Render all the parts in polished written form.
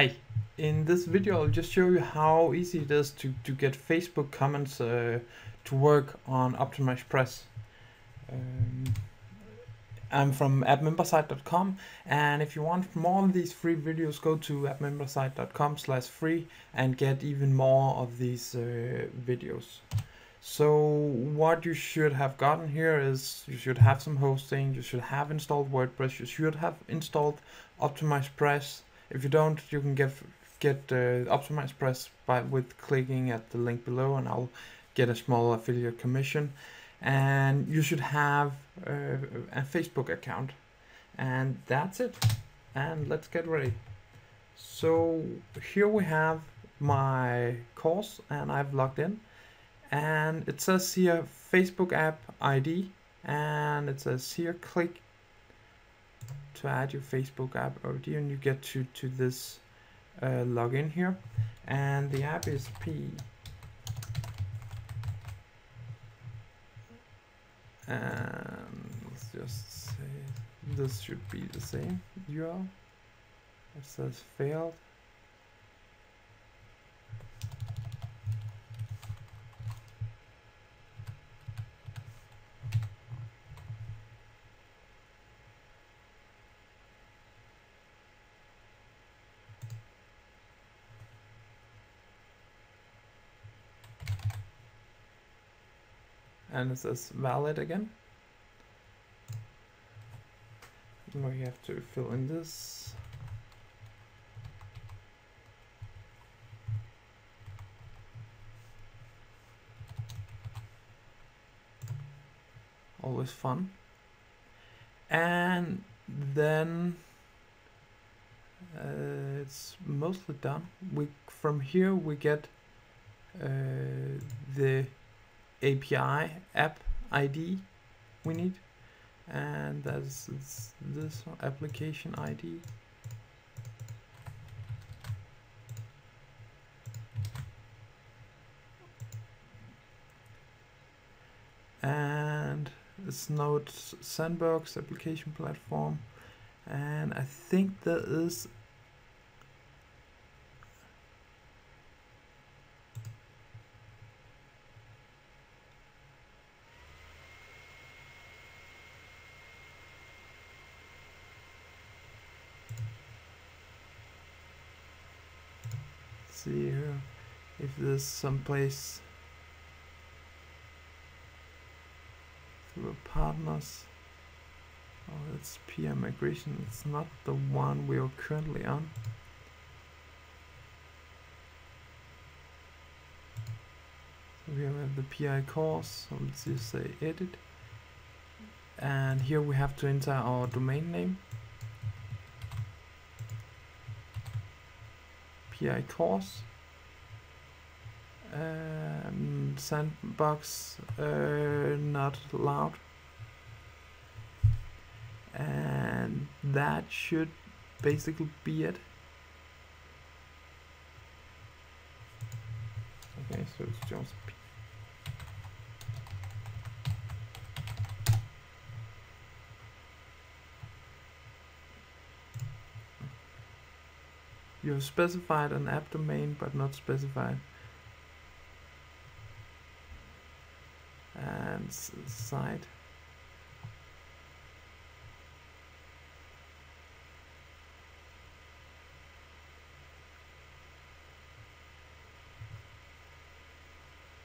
Hi, in this video I'll just show you how easy it is to get Facebook comments to work on OptimizePress. I'm from appmembersite.com, and if you want more of these free videos, go to appmembersite.com/free and get even more of these videos. So what you should have gotten here is you should have some hosting, you should have installed WordPress, you should have installed OptimizePress. If you don't, you can get OptimizePress with clicking at the link below, and I'll get a small affiliate commission. And you should have a Facebook account, and that's it. And let's get ready. So here we have my course, and I've logged in, and it says here Facebook app ID, and it says here click to add your Facebook app ID, and you get to this login here, and the app is P. And let's just say this should be the same URL. It says failed. And it says valid again. We have to fill in this. Always fun. And then it's mostly done. From here we get the API app ID we need, and that's this application ID, and it's Node Sandbox application platform, and I think that is. See here if there's someplace through partners. Oh, it's PR migration. It's not the one we are currently on. So here we have the PI course. So let's just say edit, and here we have to enter our domain name. PI course, sandbox not allowed, and that should basically be it. Okay, so it's just you have specified an app domain, but not specified. And site.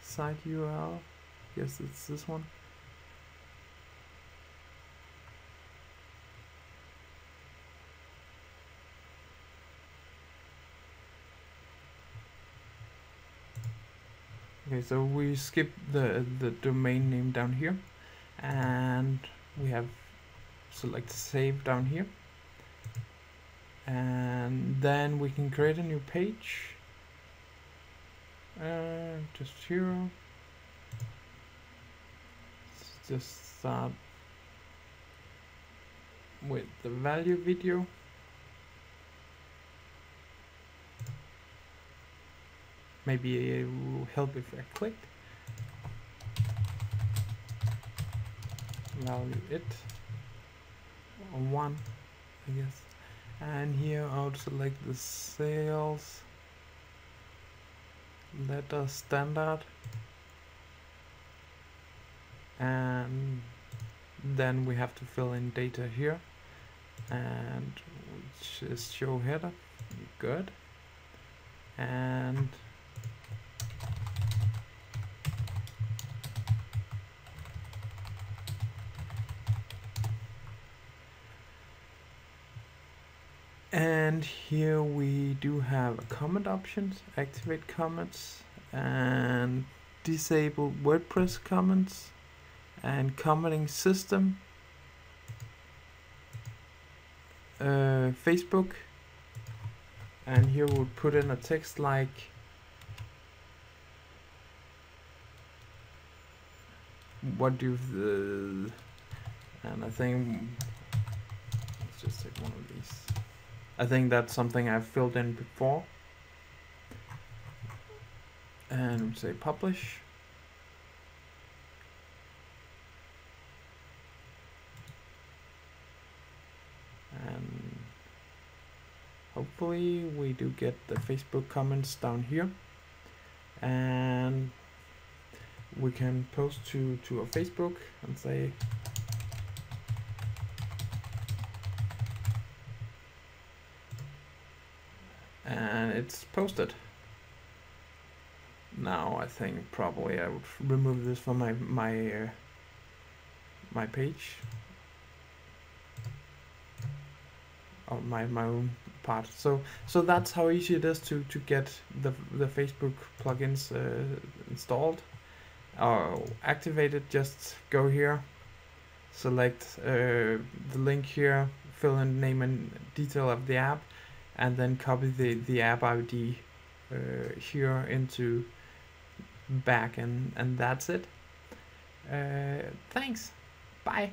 Site URL. Yes, it's this one. Okay, so we skip the domain name down here, and we have select save down here, and then we can create a new page just here. Let's just start with the value video. Maybe it will help if I clicked. Value it 1, I guess. and here I would select the sales letter standard and then we have to fill in data here and which is show header, good, and here we do have a comment options, activate comments and disable WordPress comments and commenting system, Facebook, and here we'll put in a text like what do you and I think let's just take one of these. I think that's something I've filled in before, and say publish, and hopefully we do get the Facebook comments down here, and we can post to our Facebook and say, and it's posted. Now I think probably I would remove this from my page or my own part. So that's how easy it is to get the Facebook plugins installed or activated. Just go here, select the link here, fill in name and detail of the app, and then copy the app ID here into back, and that's it. Thanks, bye.